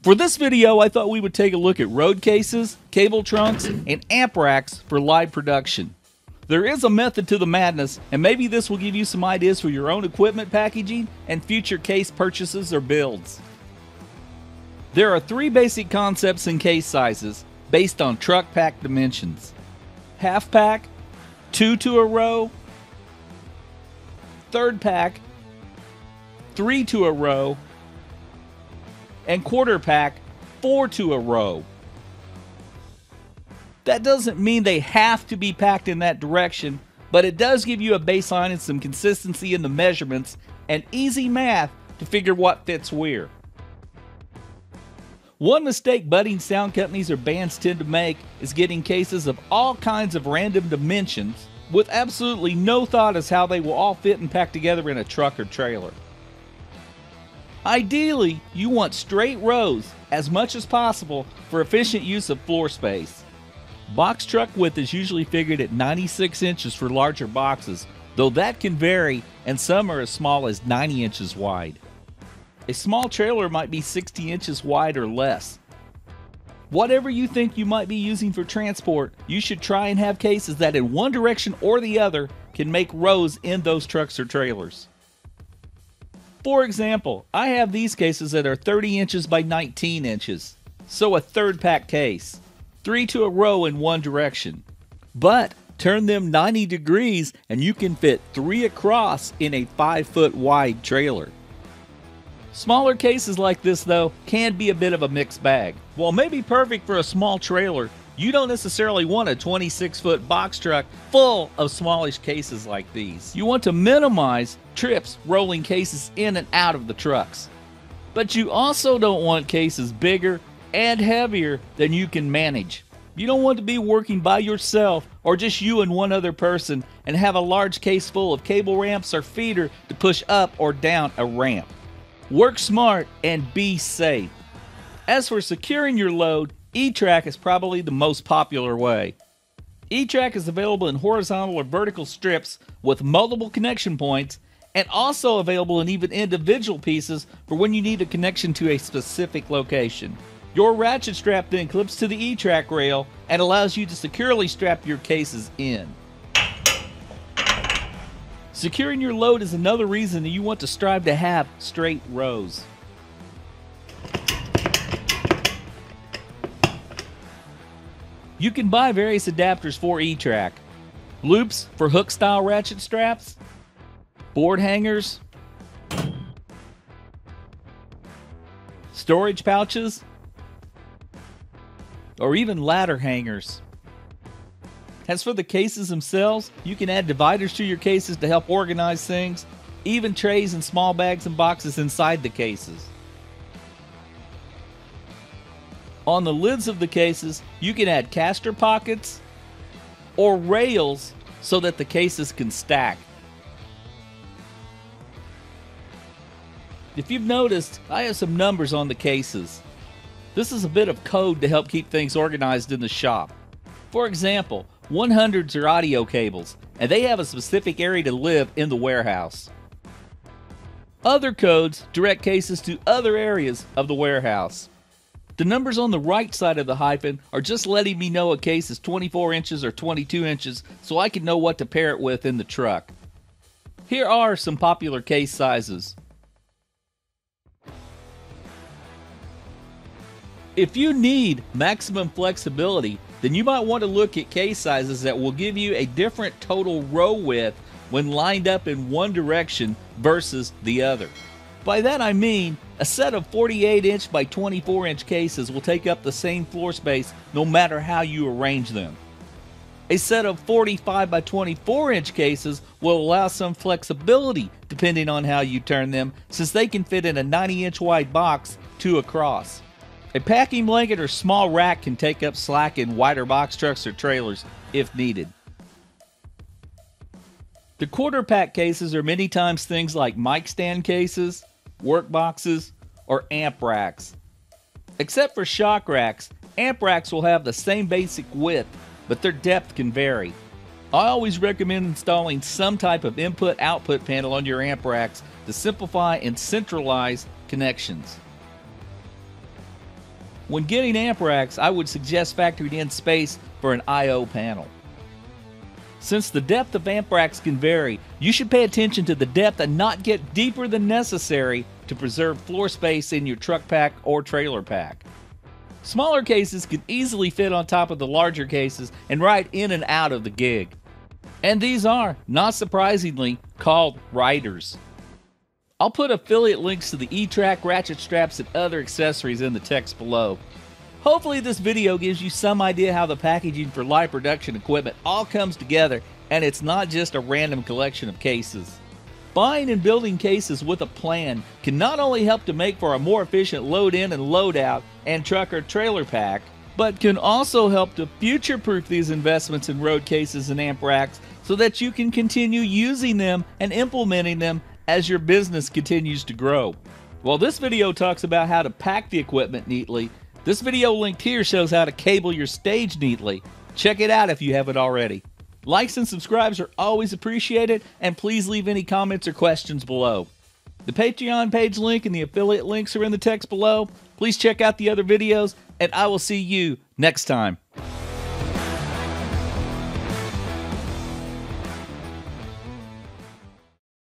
For this video, I thought we would take a look at road cases, cable trunks, and amp racks for live production. There is a method to the madness, and maybe this will give you some ideas for your own equipment packaging and future case purchases or builds. There are three basic concepts in case sizes based on truck pack dimensions: half pack, two to a row, third pack, three to a row, and quarter pack, four to a row. That doesn't mean they have to be packed in that direction, but it does give you a baseline and some consistency in the measurements and easy math to figure what fits where. One mistake budding sound companies or bands tend to make is getting cases of all kinds of random dimensions with absolutely no thought as how they will all fit and pack together in a truck or trailer. Ideally, you want straight rows as much as possible for efficient use of floor space. Box truck width is usually figured at 96 inches for larger boxes, though that can vary, and some are as small as 90 inches wide. A small trailer might be 60 inches wide or less. Whatever you think you might be using for transport, you should try and have cases that in one direction or the other can make rows in those trucks or trailers. For example, I have these cases that are 30 inches by 19 inches, so a third pack case, three to a row in one direction. But turn them 90 degrees and you can fit three across in a 5-foot wide trailer. Smaller cases like this, though, can be a bit of a mixed bag. While maybe perfect for a small trailer, you don't necessarily want a 26-foot box truck full of smallish cases like these. You want to minimize trips rolling cases in and out of the trucks. But you also don't want cases bigger and heavier than you can manage. You don't want to be working by yourself or just you and one other person and have a large case full of cable ramps or feeder to push up or down a ramp. Work smart and be safe. As for securing your load, E-Track is probably the most popular way. E-Track is available in horizontal or vertical strips with multiple connection points, and also available in even individual pieces for when you need a connection to a specific location. Your ratchet strap then clips to the E-Track rail and allows you to securely strap your cases in. Securing your load is another reason that you want to strive to have straight rows. You can buy various adapters for E-Track: loops for hook style ratchet straps, board hangers, storage pouches, or even ladder hangers. As for the cases themselves, you can add dividers to your cases to help organize things, even trays and small bags and boxes inside the cases. On the lids of the cases, you can add caster pockets or rails so that the cases can stack. If you've noticed, I have some numbers on the cases. This is a bit of code to help keep things organized in the shop. For example, 100s are audio cables, and they have a specific area to live in the warehouse. Other codes direct cases to other areas of the warehouse. The numbers on the right side of the hyphen are just letting me know a case is 24 inches or 22 inches so I can know what to pair it with in the truck. Here are some popular case sizes. If you need maximum flexibility, then you might want to look at case sizes that will give you a different total row width when lined up in one direction versus the other. By that I mean, a set of 48 inch by 24 inch cases will take up the same floor space no matter how you arrange them. A set of 45 by 24 inch cases will allow some flexibility depending on how you turn them, since they can fit in a 90 inch wide box two across. A packing blanket or small rack can take up slack in wider box trucks or trailers if needed. The quarter pack cases are many times things like mic stand cases, work boxes, or amp racks. Except for shock racks, amp racks will have the same basic width, but their depth can vary. I always recommend installing some type of input-output panel on your amp racks to simplify and centralize connections. When getting amp racks, I would suggest factoring in space for an I/O panel. Since the depth of amp racks can vary, you should pay attention to the depth and not get deeper than necessary to preserve floor space in your truck pack or trailer pack. Smaller cases can easily fit on top of the larger cases and ride in and out of the gig. And these are, not surprisingly, called riders. I'll put affiliate links to the E-Track ratchet straps and other accessories in the text below. Hopefully this video gives you some idea how the packaging for live production equipment all comes together and it's not just a random collection of cases. Buying and building cases with a plan can not only help to make for a more efficient load in and load out and truck or trailer pack, but can also help to future-proof these investments in road cases and amp racks so that you can continue using them and implementing them as your business continues to grow. While this video talks about how to pack the equipment neatly, this video linked here shows how to cable your stage neatly. Check it out if you haven't already. Likes and subscribes are always appreciated, and please leave any comments or questions below. The Patreon page link and the affiliate links are in the text below. Please check out the other videos, and I will see you next time.